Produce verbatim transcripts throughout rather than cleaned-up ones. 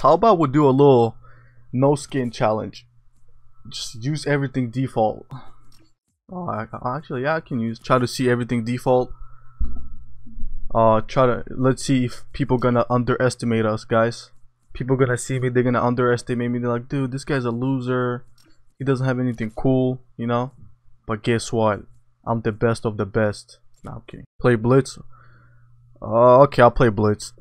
Taobao would do a little no skin challenge. Just use everything default. Oh, I, actually, yeah, I can use try to see everything default. Uh, try to let's see if people gonna underestimate us, guys. People gonna see me, they're gonna underestimate me. They're like, dude, this guy's a loser. He doesn't have anything cool, you know. But guess what? I'm the best of the best. Nah, I'm kidding. Play Blitz. Uh, okay, I'll play Blitz.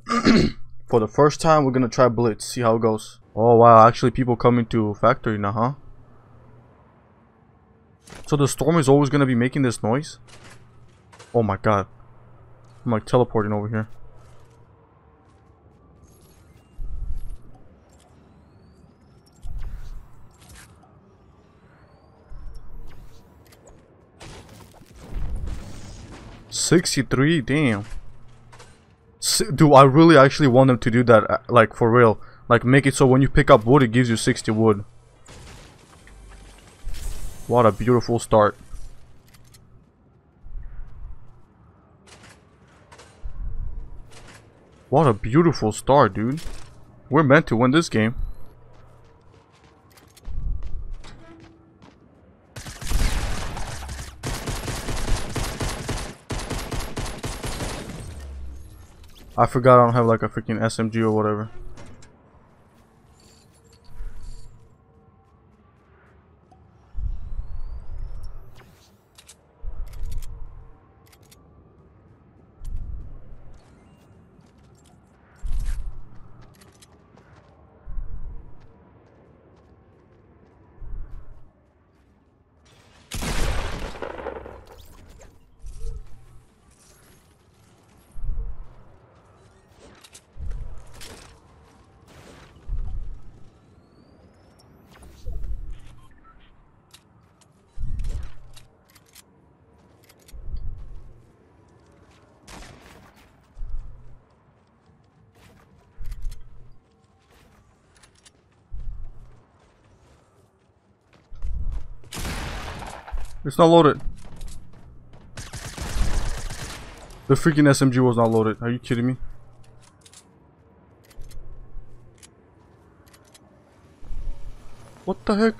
For the first time, we're gonna try Blitz. See how it goes. Oh wow, actually, people coming to factory now, huh? So the storm is always gonna be making this noise. Oh my god, I'm like teleporting over here. sixty-three, damn. Do I really actually want them to do that? Like for real? Like make it so when you pick up wood, it gives you sixty wood. What a beautiful start. What a beautiful start, dude. We're meant to win this game. I forgot I don't have like a freaking S M G or whatever. It's not loaded. The freaking S M G was not loaded. Are you kidding me? What the heck?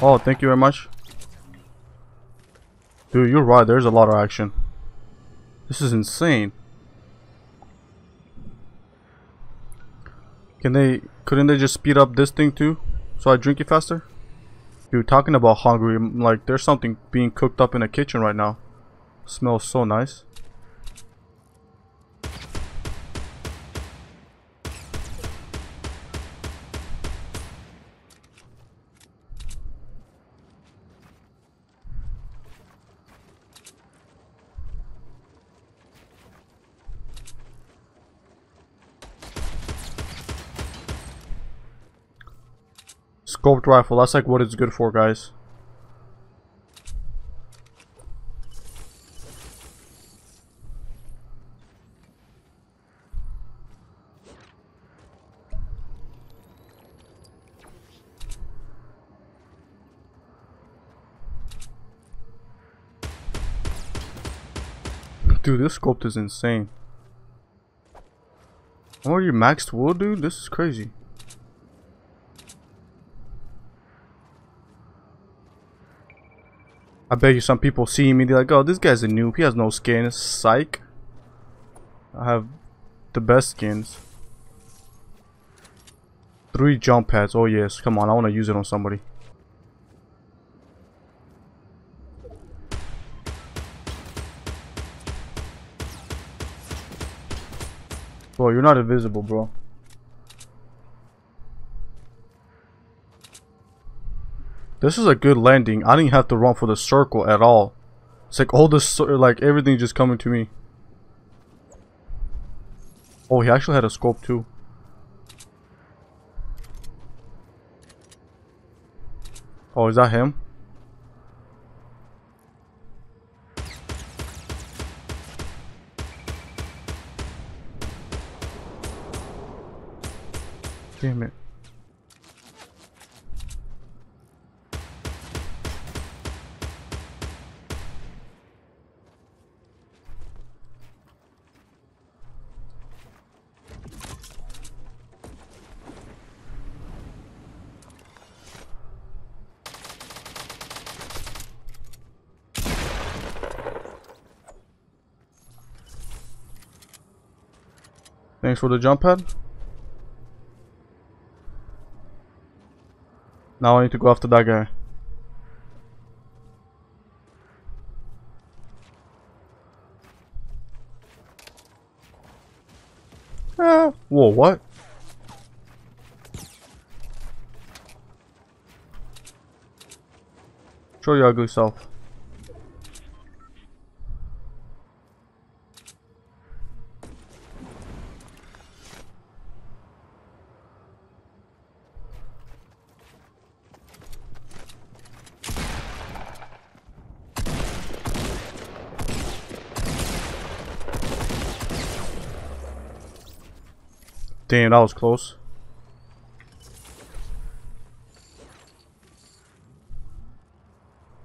Oh, thank you very much. Dude, you're right. There's a lot of action. This is insane. Can they... Couldn't they just speed up this thing too? So I drink it faster? Dude, talking about hungry. I'm like, there's something being cooked up in the kitchen right now. Smells so nice. Scoped rifle, that's like what it's good for, guys. Dude, this scope is insane. I'm already maxed wood, dude. This is crazy. I bet you some people see me, they're like, oh, this guy's a noob, he has no skin. Psych. I have the best skins. Three jump pads, oh yes, come on, I want to use it on somebody. Bro, you're not invisible, bro. This is a good landing. I didn't have to run for the circle at all. It's like all this, like everything just coming to me. Oh, he actually had a scope too. Oh, is that him? Damn it. Thanks for the jump pad. Now I need to go after that guy. Ah, whoa, what? Show your ugly self. Damn, that was close.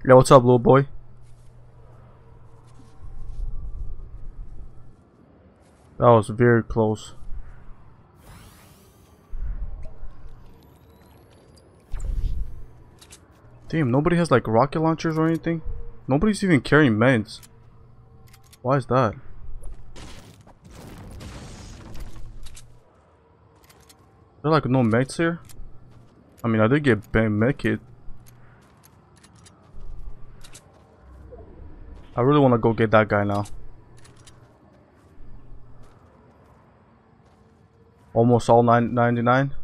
Yo, what's up, little boy? That was very close. Damn, nobody has like rocket launchers or anything? Nobody's even carrying meds. Why is that? There like no meds here? I mean, I did get bang med kit. I really want to go get that guy now. Almost all nine ninety-nine.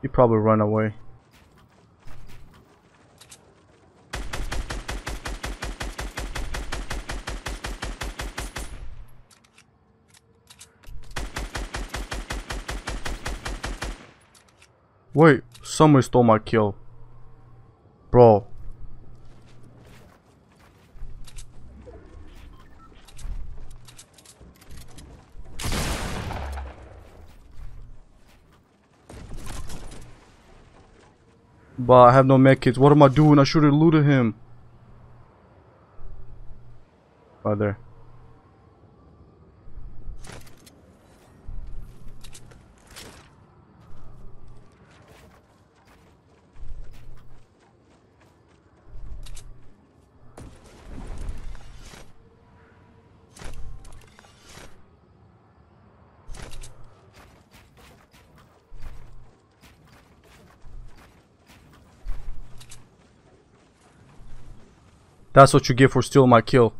He probably ran away. Wait, someone stole my kill. Bro. But I have no medkits. What am I doing? I should have looted him. Right there. That's what you get for stealing my kill.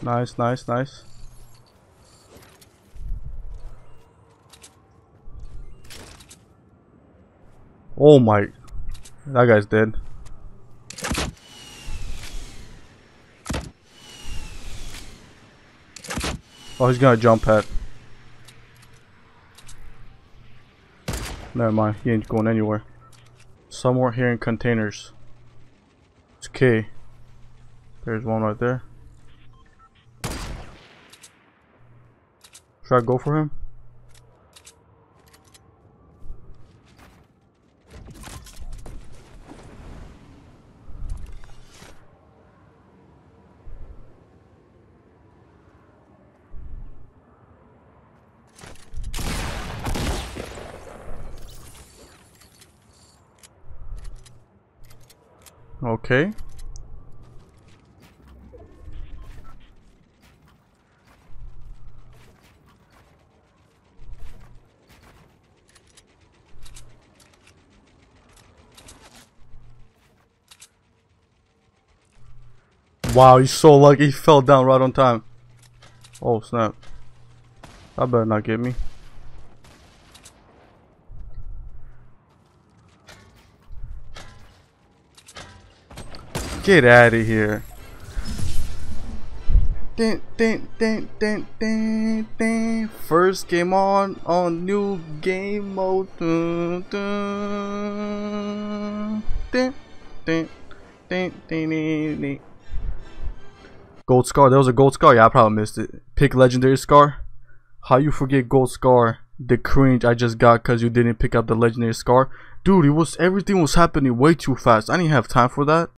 Nice, nice, nice. Oh my, that guy's dead. Oh, he's gonna jump pad. Never mind, he ain't going anywhere. Somewhere here in containers. It's okay. There's one right there. Should I go for him? Okay. Wow, he's so lucky he fell down right on time. Oh snap. That better not get me. Get out of here. Ding, ding, ding, ding, ding, ding. First game on on new game mode. Dun, dun. Ding, ding, ding, ding, ding, ding. Gold Scar. There was a Gold Scar. Yeah, I probably missed it. Pick Legendary Scar. How you forget Gold Scar? The cringe I just got because you didn't pick up the Legendary Scar. Dude, it was everything was happening way too fast. I didn't have time for that.